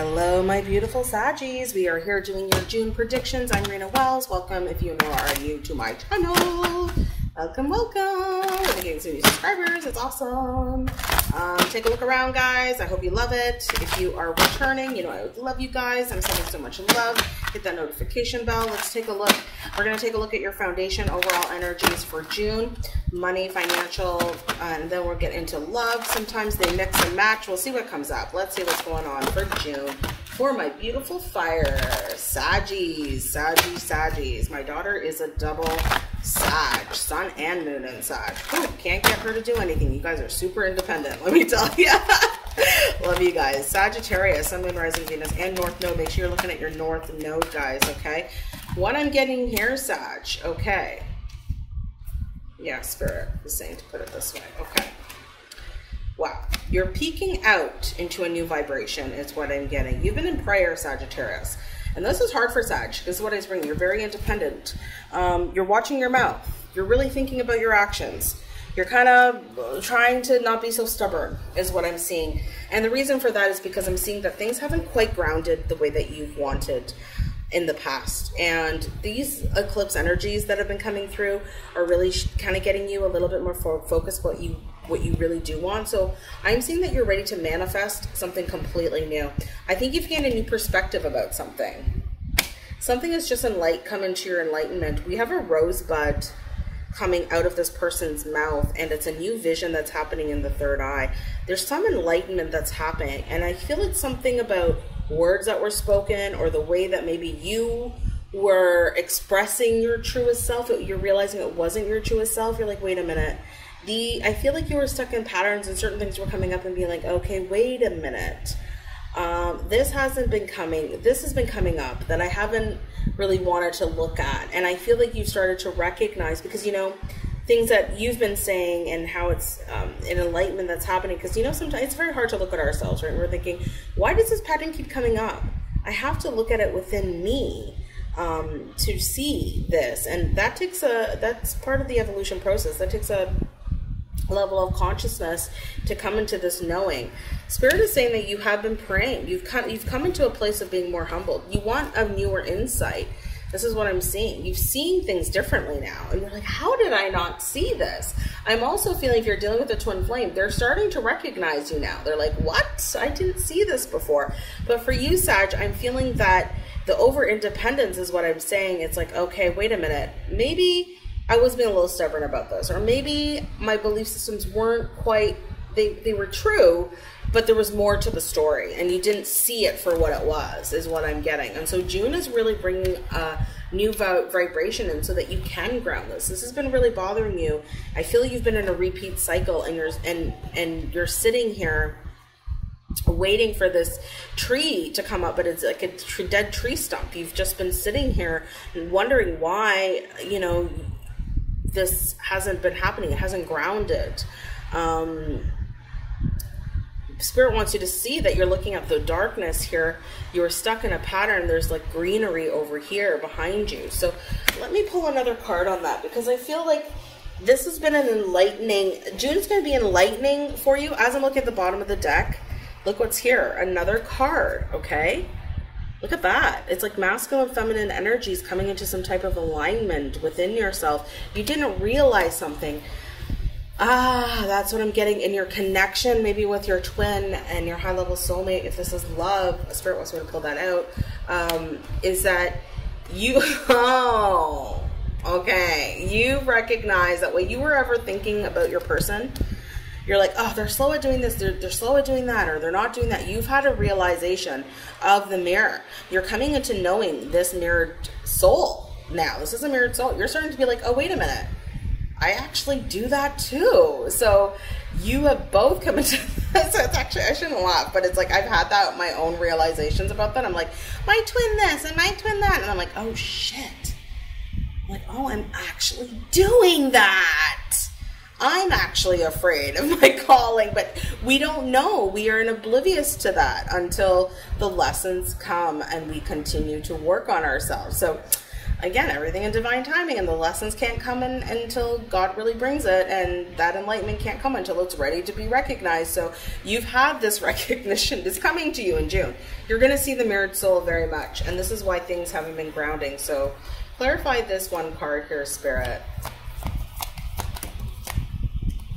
Hello, my beautiful Saggies. We are here doing your June predictions. I'm Rena Wells. Welcome, if you are new to my channel. Welcome, welcome. We're getting some new subscribers. It's awesome. Take a look around, guys. I hope you love it. If you are returning, you know I love you guys. I'm sending so much love. Hit that notification bell. Let's take a look. We're going to take a look at your foundation overall energies for June. Money, financial, and then we'll get into love. Sometimes they mix and match. We'll see what comes up. Let's see what's going on for June for my beautiful fire Saggies. My daughter is a double Sag, sun and moon and Sag. Ooh, can't get her to do anything. You guys are super independent, let me tell you. Love you guys. Sagittarius, sun, moon, rising, Venus, and north node. Make sure you're looking at your north node, guys, okay? What I'm getting here, Sag, okay. Yeah, Spirit is saying to put it this way, okay. Wow, you're peeking out into a new vibration is what I'm getting. You've been in prayer, Sagittarius. And this is hard for Sag. This is what it's bringing. You're very independent. You're watching your mouth. You're really thinking about your actions. You're kind of trying to not be so stubborn is what I'm seeing. And the reason for that is because I'm seeing that things haven't quite grounded the way that you've wanted in the past. And these eclipse energies that have been coming through are really kind of getting you a little bit more focused what you really do want. So I'm seeing that you're ready to manifest something completely new. I think you've gained a new perspective about something. Something is just come into your enlightenment. We have a rosebud coming out of this person's mouth, and it's a new vision that's happening in the third eye. There's some enlightenment that's happening, and I feel it's something about words that were spoken or the way that maybe you were expressing your truest self. You're realizing it wasn't your truest self. You're like, wait a minute. I feel like you were stuck in patterns and certain things were coming up and being like, okay, wait a minute. This has been coming up that I haven't really wanted to look at. And I feel like you've started to recognize, because, you know, things that you've been saying and how it's an enlightenment that's happening. Because, you know, sometimes it's very hard to look at ourselves, right? We're thinking, why does this pattern keep coming up? I have to look at it within me to see this. And that's part of the evolution process. That takes a level of consciousness to come into this knowing. Spirit is saying that you have been praying. You've come into a place of being more humbled. You want a newer insight. This is what I'm seeing. You've seen things differently now. And you're like, how did I not see this? I'm also feeling if you're dealing with a twin flame, they're starting to recognize you now. They're like, what? I didn't see this before. But for you, Sag, I'm feeling that the over-independence is what I'm saying. It's like, okay, wait a minute. Maybe I was being a little stubborn about this, or maybe my belief systems weren't quite, they were true, but there was more to the story and you didn't see it for what it was, is what I'm getting. And so June is really bringing a new vibration in so that you can ground this. This has been really bothering you. I feel you've been in a repeat cycle, and you're sitting here waiting for this tree to come up, but it's like a dead tree stump. You've just been sitting here and wondering why, you know, this hasn't been happening. It hasn't grounded. Spirit wants you to see that you're looking at the darkness here. You're stuck in a pattern. There's like greenery over here behind you. So let me pull another card on that, because I feel like this has been an enlightening. June's going to be enlightening for you. As I'm looking at the bottom of the deck, look what's here. Another card, okay? Look at that. It's like masculine, feminine energies coming into some type of alignment within yourself. You didn't realize something. Ah, that's what I'm getting in your connection, maybe with your twin and your high level soulmate. If this is love, Spirit wants me to pull that out, is that you, oh, okay. You recognize that what you were ever thinking about your person, you're like, oh, they're slow at doing this, they're slow at doing that, or they're not doing that. You've had a realization of the mirror. You're coming into knowing this mirrored soul now. This is a mirrored soul. You're starting to be like, oh, wait a minute. I actually do that too. So you have both come into this. It's actually, I shouldn't laugh, but it's like I've had that, my own realizations about that. I'm like, my twin this and my twin that. And I'm like, oh, shit. I'm like, oh, I'm actually doing that. I'm actually afraid of my calling, but we don't know. We are oblivious to that until the lessons come and we continue to work on ourselves. So again, everything in divine timing, and the lessons can't come in until God really brings it, and that enlightenment can't come until it's ready to be recognized. So you've had this recognition. It's coming to you in June. You're going to see the mirrored soul very much, and this is why things haven't been grounding. So clarify this one card here, Spirit.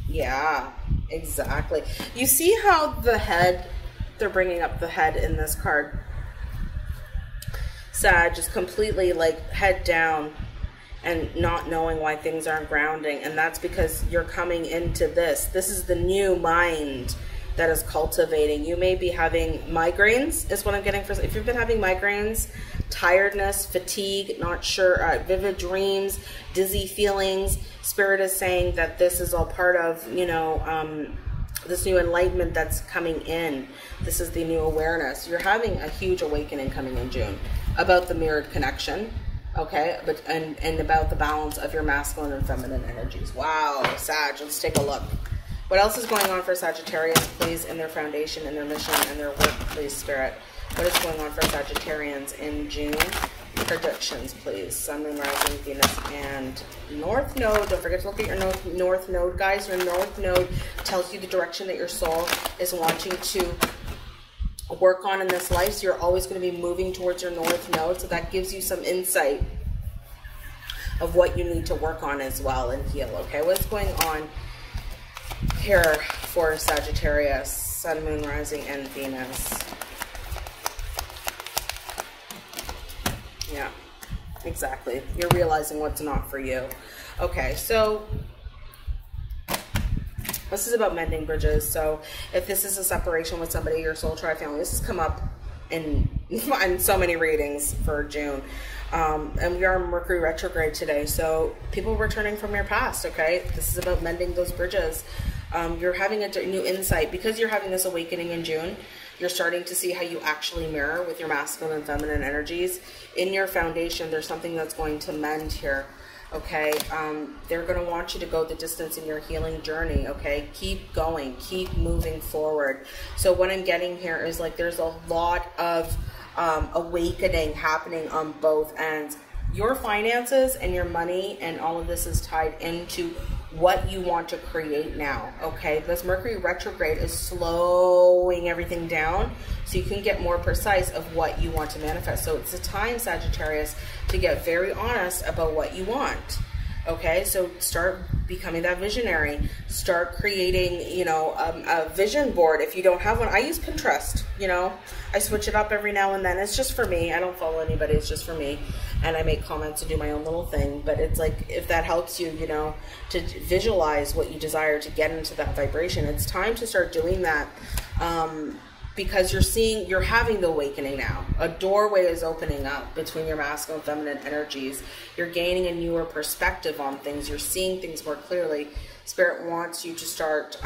Yeah, exactly. You see how the head, they're bringing up the head in this card. Sag is completely like head down and not knowing why things aren't grounding, and that's because you're coming into this. This is the new mind that is cultivating. You may be having migraines is what I'm getting. For if you've been having migraines, tiredness, fatigue, not sure, vivid dreams, dizzy feelings, Spirit is saying that this is all part of, you know, this new enlightenment that's coming in. This is the new awareness. You're having a huge awakening coming in June about the mirrored connection, okay, and about the balance of your masculine and feminine energies. Wow, Sag, let's take a look. What else is going on for Sagittarius, please, in their foundation, in their mission, in their work, please, Spirit? What is going on for Sagittarians in June? Predictions, please. Sun, Moon, Rising, Venus, and North Node. Don't forget to look at your North Node, guys. Your North Node tells you the direction that your soul is wanting to work on in this life. So you're always going to be moving towards your North Node. So that gives you some insight of what you need to work on as well and heal, okay? What's going on here for Sagittarius? Sun, Moon, Rising, and Venus. Yeah, exactly. You're realizing what's not for you. Okay, so this is about mending bridges. So if this is a separation with somebody, your soul tribe family, this has come up in so many readings for June. And we are Mercury retrograde today. So people returning from your past, okay? This is about mending those bridges. You're having a new insight. Because you're having this awakening in June, you're starting to see how you actually mirror with your masculine and feminine energies. In your foundation, there's something that's going to mend here, okay? They're going to want you to go the distance in your healing journey, okay? Keep going. Keep moving forward. So what I'm getting here is like there's a lot of awakening happening on both ends. Your finances and your money and all of this is tied into what you want to create now, okay? This Mercury retrograde is slowing everything down so you can get more precise of what you want to manifest. So it's a time, Sagittarius, to get very honest about what you want, okay? So start becoming that visionary. Start creating, you know, a vision board if you don't have one. I use Pinterest, you know. I switch it up every now and then. It's just for me. I don't follow anybody. It's just for me. And I make comments and do my own little thing. But it's like, if that helps you, you know, to visualize what you desire to get into that vibration, it's time to start doing that because you're having the awakening now. A doorway is opening up between your masculine and feminine energies. You're gaining a newer perspective on things. You're seeing things more clearly. Spirit wants you to start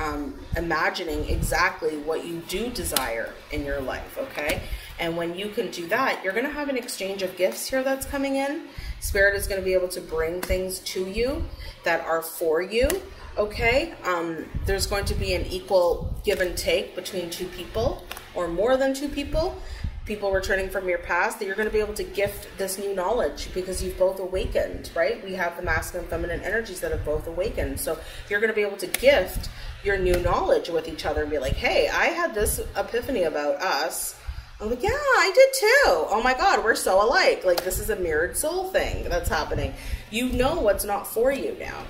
imagining exactly what you do desire in your life, okay? And when you can do that, you're going to have an exchange of gifts here that's coming in. Spirit is going to be able to bring things to you that are for you, okay? There's going to be an equal give and take between two people or more than two people. People returning from your past, that you're going to be able to gift this new knowledge because you've both awakened, right? We have the masculine and feminine energies that have both awakened. So you're going to be able to gift your new knowledge with each other and be like, hey, I had this epiphany about us. I'm like, yeah, I did too. Oh my God, we're so alike. Like, this is a mirrored soul thing that's happening. You know what's not for you now.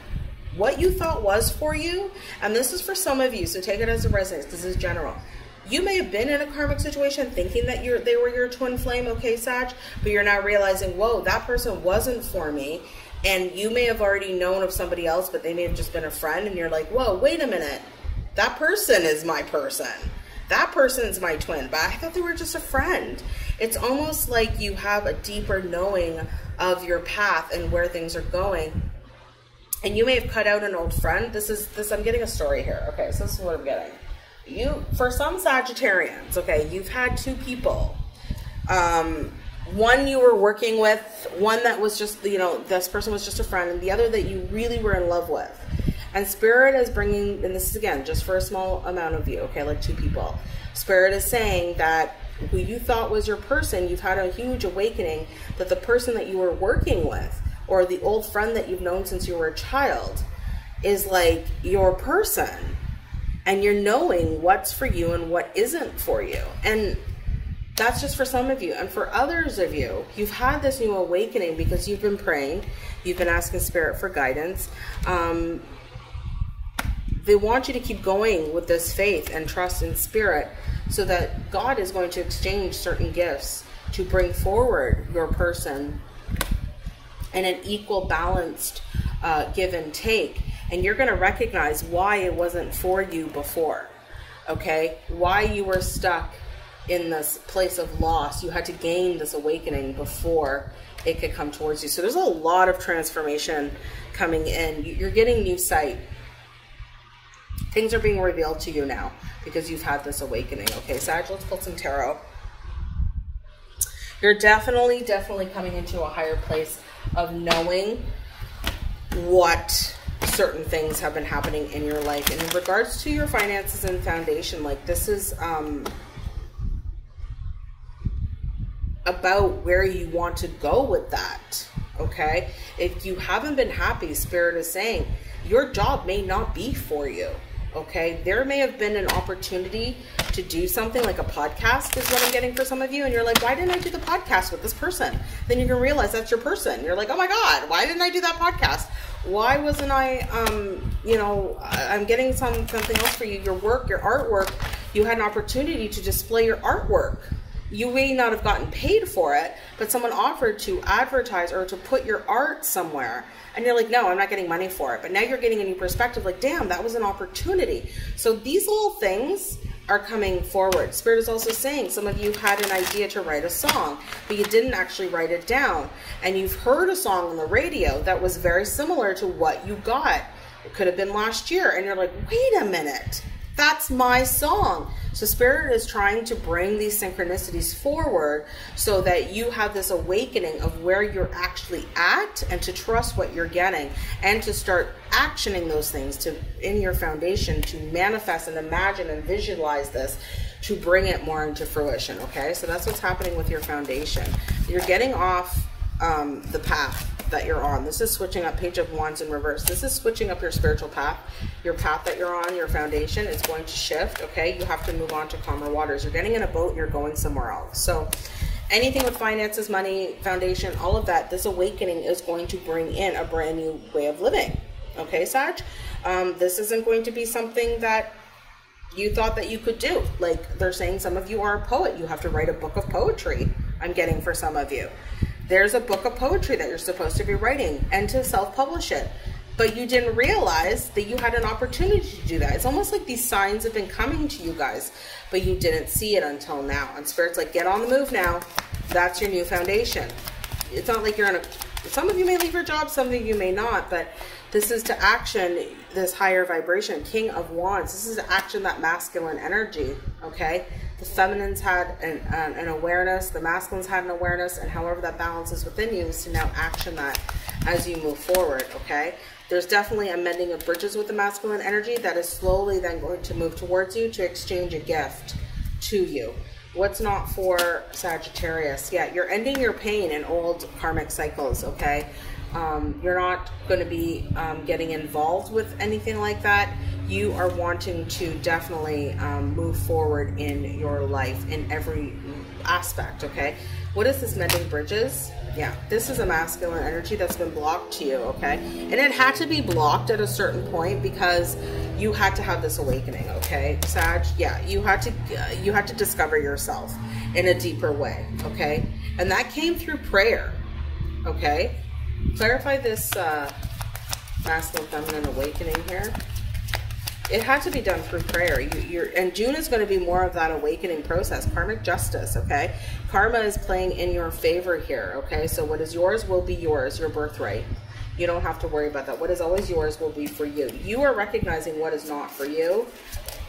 What you thought was for you, and this is for some of you, so take it as a resonance. This is general. You may have been in a karmic situation thinking that they were your twin flame, okay, Sag, but you're now realizing, whoa, that person wasn't for me, and you may have already known of somebody else, but they may have just been a friend, and you're like, whoa, wait a minute, that person is my person. That person's my twin, but I thought they were just a friend. It's almost like you have a deeper knowing of your path and where things are going, and you may have cut out an old friend. I'm getting a story here, okay, so this is what I'm getting. For some Sagittarians, okay, you've had two people. One you were working with, one that was just, you know, this person was just a friend, and the other that you really were in love with. And Spirit is bringing, and this is again, just for a small amount of you, okay, like two people. Spirit is saying that who you thought was your person, you've had a huge awakening that the person that you were working with or the old friend that you've known since you were a child is like your person, and you're knowing what's for you and what isn't for you. And that's just for some of you. And for others of you, you've had this new awakening because you've been praying, you've been asking Spirit for guidance. They want you to keep going with this faith and trust in Spirit, so that God is going to exchange certain gifts to bring forward your person in an equal, balanced give and take. And you're going to recognize why it wasn't for you before, okay? Why you were stuck in this place of loss. You had to gain this awakening before it could come towards you. So there's a lot of transformation coming in. You're getting new sight. Things are being revealed to you now because you've had this awakening, okay? Sag, let's pull some tarot. You're definitely coming into a higher place of knowing what certain things have been happening in your life. And in regards to your finances and foundation, like, this is about where you want to go with that, okay? If you haven't been happy, Spirit is saying your job may not be for you, okay? There may have been an opportunity to do something like a podcast is what I'm getting for some of you. And you're like, why didn't I do the podcast with this person? Then you can realize that's your person. You're like, oh my God, why didn't I do that podcast? Why wasn't I, you know, I'm getting something else for you. Your work, your artwork, you had an opportunity to display your artwork. You may not have gotten paid for it, but someone offered to advertise or to put your art somewhere. And you're like, no, I'm not getting money for it. But now you're getting a new perspective. Like, damn, that was an opportunity. So these little things are coming forward. Spirit is also saying some of you had an idea to write a song, but you didn't actually write it down. And you've heard a song on the radio that was very similar to what you got. It could have been last year. And you're like, wait a minute, that's my song. So Spirit is trying to bring these synchronicities forward so that you have this awakening of where you're actually at, and to trust what you're getting and to start actioning those things to in your foundation, to manifest and imagine and visualize this to bring it more into fruition, okay? So that's what's happening with your foundation. You're getting off the path that you're on. This is switching up. Page of Wands in reverse. This is switching up your spiritual path. Your path that you're on, your foundation, is going to shift, okay? You have to move on to calmer waters. You're getting in a boat and you're going somewhere else. So anything with finances, money, foundation, all of that, this awakening is going to bring in a brand new way of living, okay, Sag? This isn't going to be something that you thought that you could do. Like, they're saying some of you are a poet. You have to write a book of poetry, I'm getting for some of you. There's a book of poetry that you're supposed to be writing and to self-publish it, but you didn't realize that you had an opportunity to do that. It's almost like these signs have been coming to you guys, but you didn't see it until now. And Spirit's like, get on the move now. That's your new foundation. It's not like you're in a, some of you may leave your job, some of you may not, but this is to action this higher vibration. King of Wands, this is to action that masculine energy, okay? The feminines had an awareness, the masculines had an awareness, and however that balances within you is to now action that as you move forward, okay? There's definitely a mending of bridges with the masculine energy that is slowly then going to move towards you to exchange a gift to you. What's not for Sagittarius? Yeah, you're ending your pain in old karmic cycles, okay? You're not going to be getting involved with anything like that. You are wanting to definitely move forward in your life in every aspect, okay? What is this mending bridges? Yeah, this is a masculine energy that's been blocked to you, okay? And it had to be blocked at a certain point because you had to have this awakening, okay, Sag? Yeah, you had to discover yourself in a deeper way, okay? And that came through prayer, okay? Clarify this masculine feminine awakening here. It had to be done through prayer. And June is going to be more of that awakening process. Karmic justice, okay? Karma is playing in your favor here, okay? So what is yours will be yours, your birthright. You don't have to worry about that. What is always yours will be for you. You are recognizing what is not for you,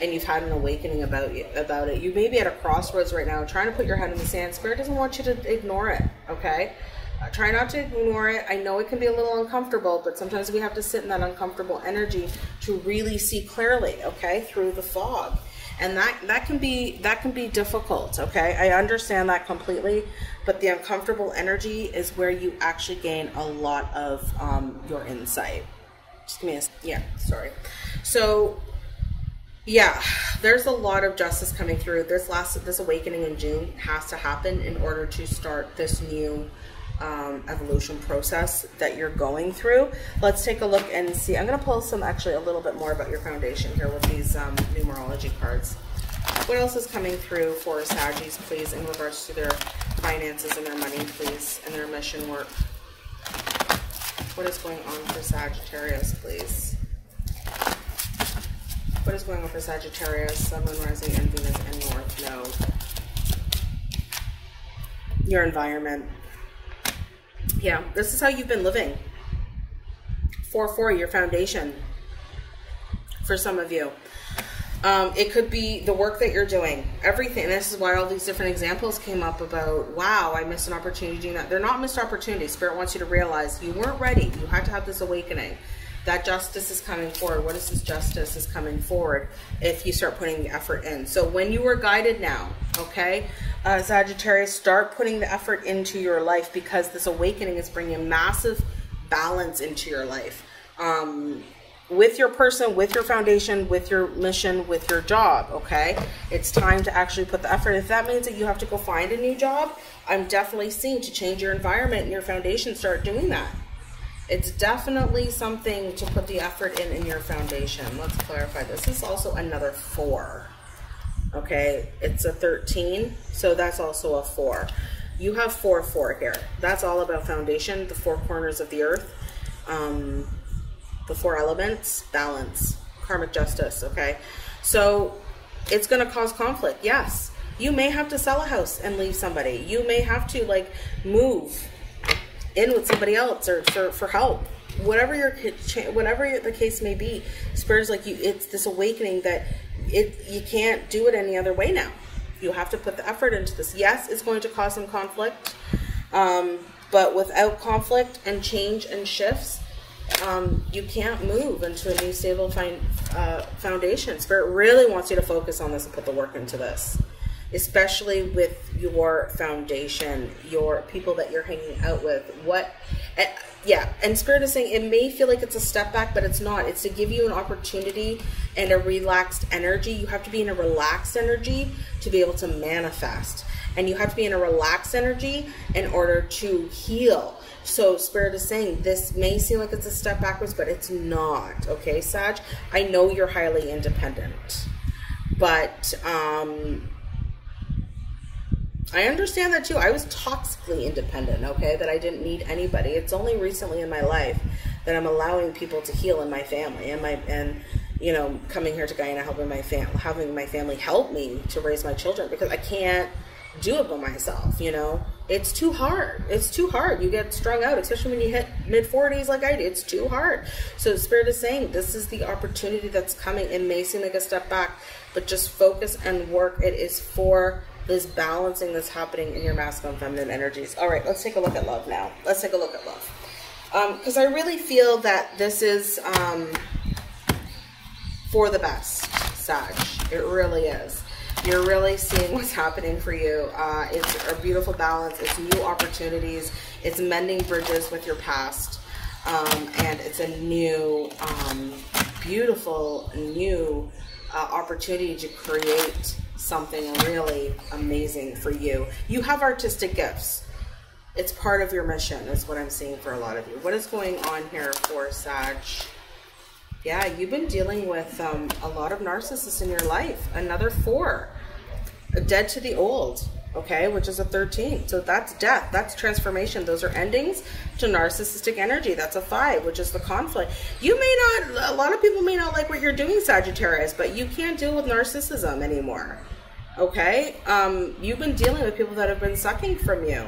and you've had an awakening about it. You may be at a crossroads right now, trying to put your head in the sand. Spirit doesn't want you to ignore it, okay? Try not to ignore it. I know it can be a little uncomfortable, but sometimes we have to sit in that uncomfortable energy to really see clearly, okay, through the fog. And that can be difficult, okay? I understand that completely, but the uncomfortable energy is where you actually gain a lot of your insight. Just give me a, yeah, sorry. So yeah, there's a lot of justice coming through. This awakening in June has to happen in order to start this new evolution process that you're going through. Let's take a look and see. I'm going to pull some, actually a little bit more about your foundation here with these numerology cards. What else is coming through for Sagis, please, in regards to their finances and their money, please, and their mission work? What is going on for Sagittarius, please? What is going on for Sagittarius, Sun, Moon, Rising, and Venus, and North Node? Your environment. Yeah, this is how you've been living. 4-4, your foundation, for some of you. It could be the work that you're doing, everything. And this is why all these different examples came up about, wow, I missed an opportunity doing that. They're not missed opportunities. Spirit wants you to realize you weren't ready. You had to have this awakening. That justice is coming forward. What is this justice is coming forward if you start putting the effort in? So when you are guided now, okay, Sagittarius, start putting the effort into your life, because this awakening is bringing massive balance into your life, with your person, with your foundation, with your mission, with your job, okay? It's time to actually put the effort. If that means that you have to go find a new job, I'm definitely seeing to change your environment and your foundation, start doing that. It's definitely something to put the effort in your foundation. Let's clarify. This is also another 4. Okay, it's a 13, so that's also a 4. You have 4-4 here. That's all about foundation, the 4 corners of the earth, the 4 elements, balance, karmic justice, okay? So it's going to cause conflict, yes. You may have to sell a house and leave somebody. You may have to, like, move in with somebody else, or for help, whatever the case may be. Spirit's like, it's this awakening that you can't do it any other way now. You have to put the effort into this. Yes, it's going to cause some conflict, but without conflict and change and shifts, you can't move into a new stable foundation. Spirit really wants you to focus on this and put the work into this, especially with your foundation, your people that you're hanging out with. Yeah, and Spirit is saying it may feel like it's a step back, but it's not. It's to give you an opportunity and a relaxed energy. You have to be in a relaxed energy to be able to manifest, and you have to be in a relaxed energy in order to heal. So Spirit is saying this may seem like it's a step backwards, but it's not, okay, Sag? I know you're highly independent, but I understand that too. I was toxically independent, okay, that I didn't need anybody. It's only recently in my life that I'm allowing people to heal in my family, and you know, coming here to Guyana, having my family help me to raise my children, because I can't do it by myself, you know. It's too hard. It's too hard. You get strung out, especially when you hit mid-40s like I did. It's too hard. So Spirit is saying this is the opportunity that's coming. It may seem like a step back, but just focus and work. It is for this balancing that's happening in your masculine and feminine energies. All right, let's take a look at love now. Let's take a look at love. Because I really feel that this is for the best, Sag. It really is. You're really seeing what's happening for you. It's a beautiful balance. It's new opportunities. It's mending bridges with your past. And it's a new, beautiful, new opportunity to create something really amazing for you. You have artistic gifts. It's part of your mission, is what I'm seeing for a lot of you. What is going on here for Sag? Yeah, you've been dealing with a lot of narcissists in your life. Another 4. Dead to the old, okay, which is a 13. So that's death. That's transformation. Those are endings to narcissistic energy. That's a 5, which is the conflict. A lot of people may not like what you're doing, Sagittarius, but you can't deal with narcissism anymore, okay? You've been dealing with people that have been sucking from you.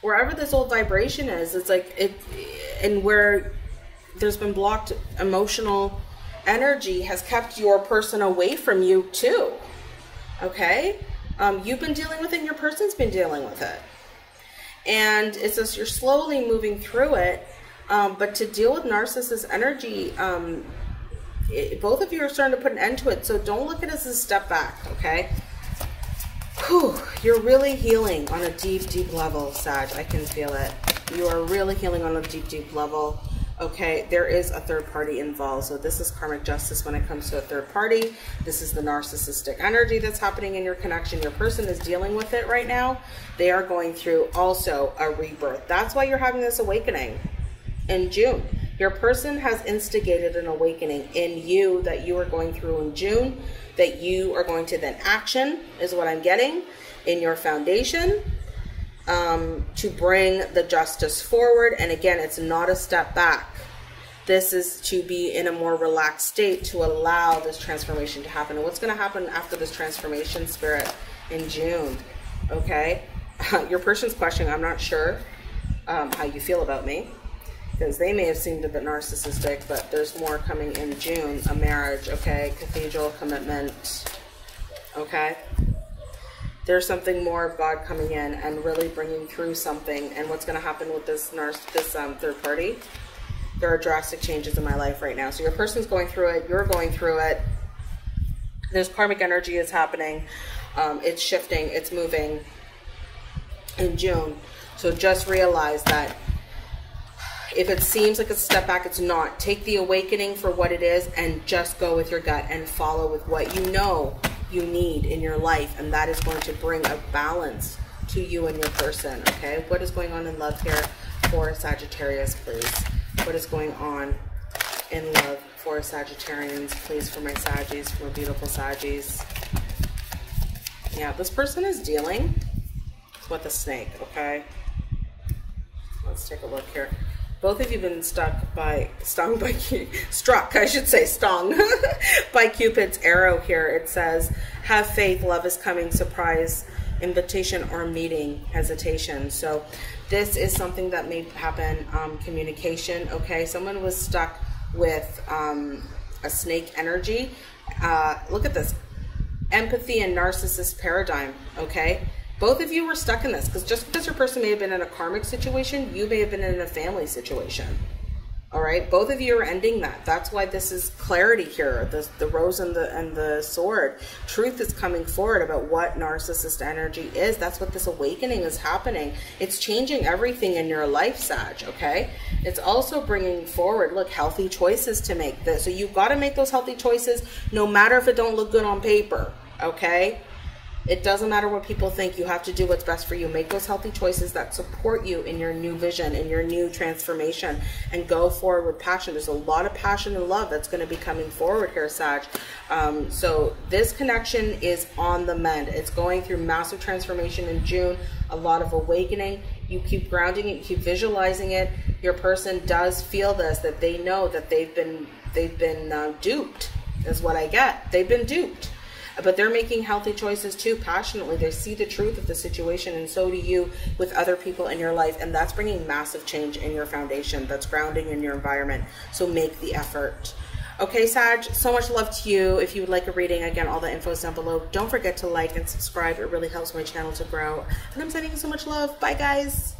Wherever this old vibration is, it's like, and where there's been blocked emotional energy has kept your person away from you too, okay? You've been dealing with it, and your person's been dealing with it. And it's just you're slowly moving through it, but to deal with narcissist energy both of you are starting to put an end to it. So don't look at it as a step back, okay? Whew, you're really healing on a deep, deep level, Sag. I can feel it. You are really healing on a deep, deep level. Okay, there is a third party involved. So this is karmic justice when it comes to a third party. This is the narcissistic energy that's happening in your connection. Your person is dealing with it right now. They are going through also a rebirth. That's why you're having this awakening in June. Your person has instigated an awakening in you that you are going through in June, that you are going to then action, is what I'm getting, in your foundation. To bring the justice forward. And again, it's not a step back. This is to be in a more relaxed state to allow this transformation to happen. And what's going to happen after this transformation, Spirit, in June? Okay, your person's questioning, I'm not sure how you feel about me, because they may have seemed a bit narcissistic, but there's more coming in June. A marriage, okay, cathedral commitment, okay. There's something more of God coming in and really bringing through something. And what's going to happen with this third party? There are drastic changes in my life right now. So your person's going through it. You're going through it. There's karmic energy is happening. It's shifting. It's moving in June. So just realize that if it seems like a step back, it's not. Take the awakening for what it is and just go with your gut and follow with what you know you need in your life, and that is going to bring a balance to you and your person, okay? What is going on in love here for Sagittarius, please? What is going on in love for Sagittarians, please, for my Saggies, for beautiful Saggies? Yeah, this person is dealing with a snake, okay? Let's take a look here. Both of you have been stung by Cupid's arrow here. It says, have faith, love is coming, surprise, invitation or meeting, hesitation. So this is something that may happen, communication, okay? Someone was stuck with a snake energy. Look at this, empathy and narcissist paradigm, okay? Both of you were stuck in this, because just because your person may have been in a karmic situation, you may have been in a family situation, all right? Both of you are ending that. That's why this is clarity here, the rose and the sword. Truth is coming forward about what narcissist energy is. That's what this awakening is happening. It's changing everything in your life, Sag, okay? It's also bringing forward, look, healthy choices to make. So you've got to make those healthy choices, no matter if it don't look good on paper, okay? It doesn't matter what people think. You have to do what's best for you. Make those healthy choices that support you in your new vision, in your new transformation, and go forward with passion. There's a lot of passion and love that's going to be coming forward here, Sag. So this connection is on the mend. It's going through massive transformation in June, a lot of awakening. You keep grounding it, you keep visualizing it. Your person does feel this, that they know that they've been duped, is what I get. They've been duped. But they're making healthy choices too, passionately. They see the truth of the situation, and so do you, with other people in your life. And that's bringing massive change in your foundation. That's grounding in your environment. So make the effort. Okay, Sag, so much love to you. If you would like a reading, again, all the info is down below. Don't forget to like and subscribe. It really helps my channel to grow. And I'm sending you so much love. Bye, guys.